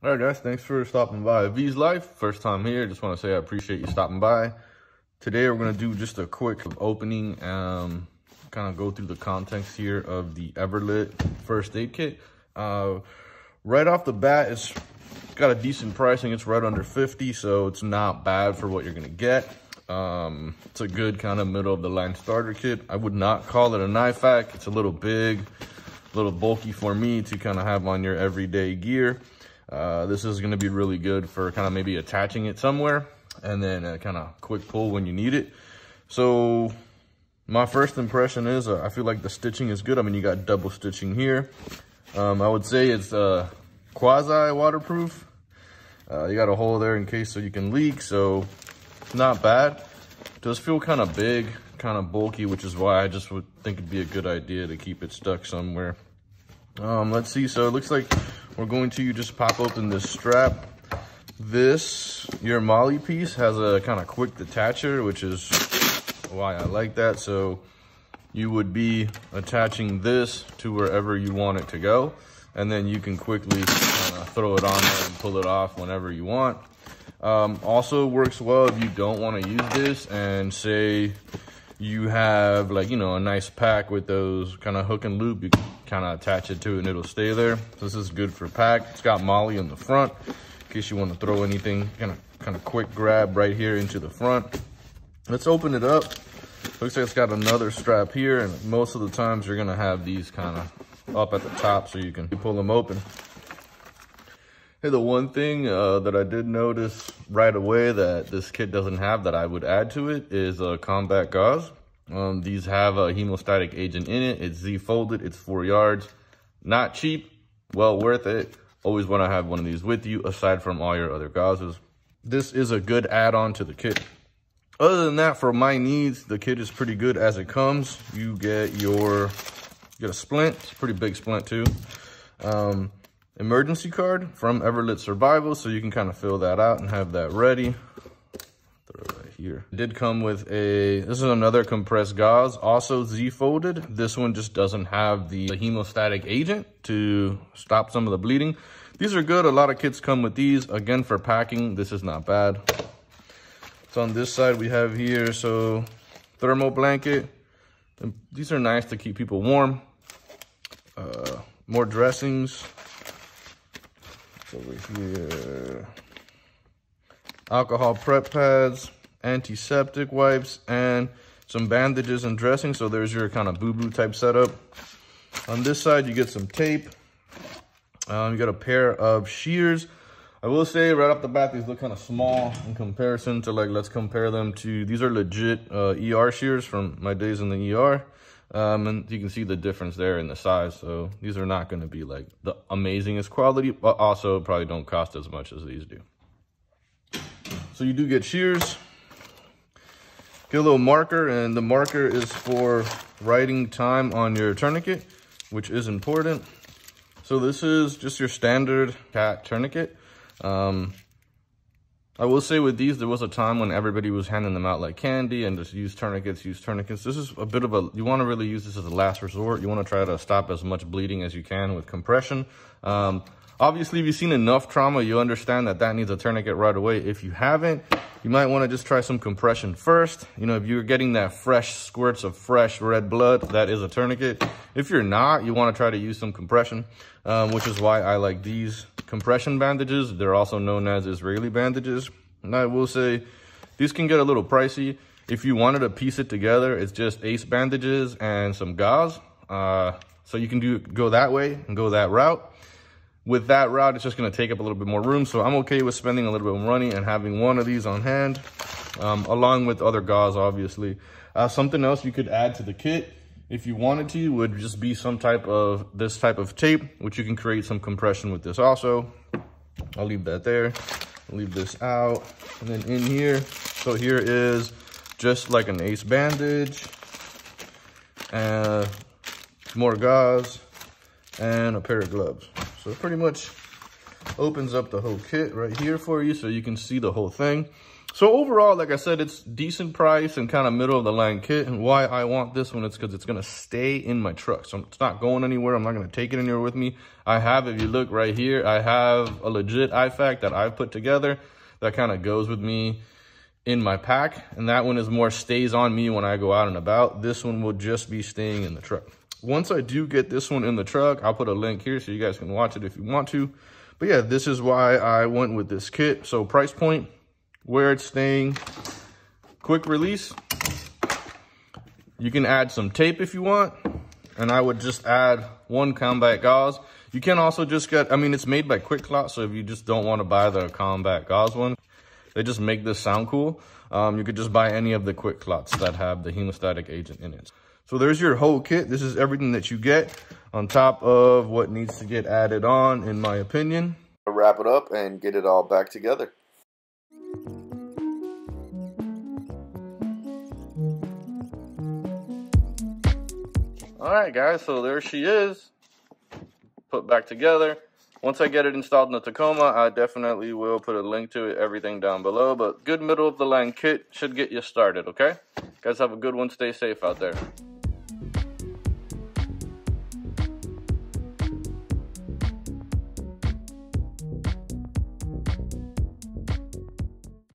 All right, guys, thanks for stopping by V's Life. First time here, just want to say I appreciate you stopping by. Today, we're going to do just a quick opening, kind of go through the context here of the Everlit first aid kit. Right off the bat, it's got a decent pricing. It's right under 50, so it's not bad for what you're going to get. It's a good kind of middle of the line starter kit. I would not call it an IFAK. It's a little big, a little bulky for me to kind of have on your everyday gear. This is going to be really good for kind of maybe attaching it somewhere and then a kind of quick pull when you need it. So my first impression is I feel like the stitching is good. I mean, you got double stitching here. I would say it's quasi waterproof. You got a hole there in case so you can leak. So not bad. Does feel kind of big, kind of bulky, which is why I just would think it'd be a good idea to keep it stuck somewhere. Let's see. So it looks like we're going to just pop open this strap. Your Molly piece has a kind of quick detacher, which is why I like that. So you would be attaching this to wherever you want it to go. And then you can quickly throw it on there and pull it off whenever you want. Also works well if you don't want to use this and say you have like, you know, a nice pack with those kind of hook and loop. You can kind of attach it to it and it'll stay there. This is good for pack. It's got Molly in the front in case you want to throw anything, kind of quick grab right here into the front. Let's open it up. Looks like it's got another strap here, and most of the times you're going to have these kind of up at the top so you can pull them open. Hey, the one thing that I did notice right away that this kit doesn't have that I would add to it is Combat Gauze. These have a hemostatic agent in it. It's Z-folded. It's 4 yards. Not cheap. Well worth it. Always want to have one of these with you, aside from all your other gauzes. This is a good add-on to the kit. Other than that, for my needs, the kit is pretty good as it comes. You get a splint. It's a pretty big splint, too. Emergency card from Everlit Survival, so you can kind of fill that out and have that ready. Here. It did come with this is another compressed gauze, also Z-folded. This one just doesn't have the hemostatic agent to stop some of the bleeding. These are good. A lot of kits come with these. Again, for packing, this is not bad. So on this side we have here, so thermal blanket. These are nice to keep people warm. More dressings. It's over here. Alcohol prep pads, antiseptic wipes, and some bandages and dressing. So there's your kind of boo-boo type setup. On this side, you get some tape. You got a pair of shears. I will say right off the bat, these look kind of small in comparison to, like, let's compare them to, these are legit ER shears from my days in the ER. And you can see the difference there in the size. So these are not going to be like the amazingest quality, but also probably don't cost as much as these do. So you do get shears. Get a little marker, and the marker is for writing time on your tourniquet, which is important. So this is just your standard CAT tourniquet. I will say with these, there was a time when everybody was handing them out like candy and just use tourniquets. This is a bit of you want to really use this as a last resort. You want to try to stop as much bleeding as you can with compression. Obviously, if you've seen enough trauma, you understand that that needs a tourniquet right away. If you haven't, you might want to just try some compression first. You know, if you're getting that fresh squirts of fresh red blood, that is a tourniquet. If you're not, you want to try to use some compression, which is why I like these compression bandages. They're also known as Israeli bandages. And I will say these can get a little pricey. If you wanted to piece it together, it's just ACE bandages and some gauze. So you can go that way and go that route. With that route, it's just going to take up a little bit more room. So I'm okay with spending a little bit more money and having one of these on hand, along with other gauze, obviously. Something else you could add to the kit, if you wanted to, would just be this type of tape, which you can create some compression with this also. I'll leave that there. I'll leave this out. And then in here, so here is just like an ACE bandage, more gauze, and a pair of gloves. So it pretty much opens up the whole kit right here for you so you can see the whole thing. So overall, like I said, it's decent price and kind of middle of the line kit. And why I want this one, it's because it's going to stay in my truck. So it's not going anywhere. I'm not going to take it anywhere with me. I have, if you look right here, I have a legit IFAK that I've put together that kind of goes with me in my pack. And that one is more stays on me when I go out and about. This one will just be staying in the truck. Once I do get this one in the truck, I'll put a link here so you guys can watch it if you want to. But yeah, this is why I went with this kit. So price point, where it's staying, quick release. You can add some tape if you want. And I would just add one Combat Gauze. You can also just get, I mean, it's made by Quick Clot. So if you just don't want to buy the Combat Gauze one, they just make this sound cool. You could just buy any of the Quick Clots that have the hemostatic agent in it. So there's your whole kit. This is everything that you get on top of what needs to get added on, in my opinion. I'll wrap it up and get it all back together. All right, guys, so there she is, put back together. Once I get it installed in the Tacoma, I definitely will put a link to it, everything down below. But good middle of the line kit should get you started, okay? Guys, have a good one. Stay safe out there.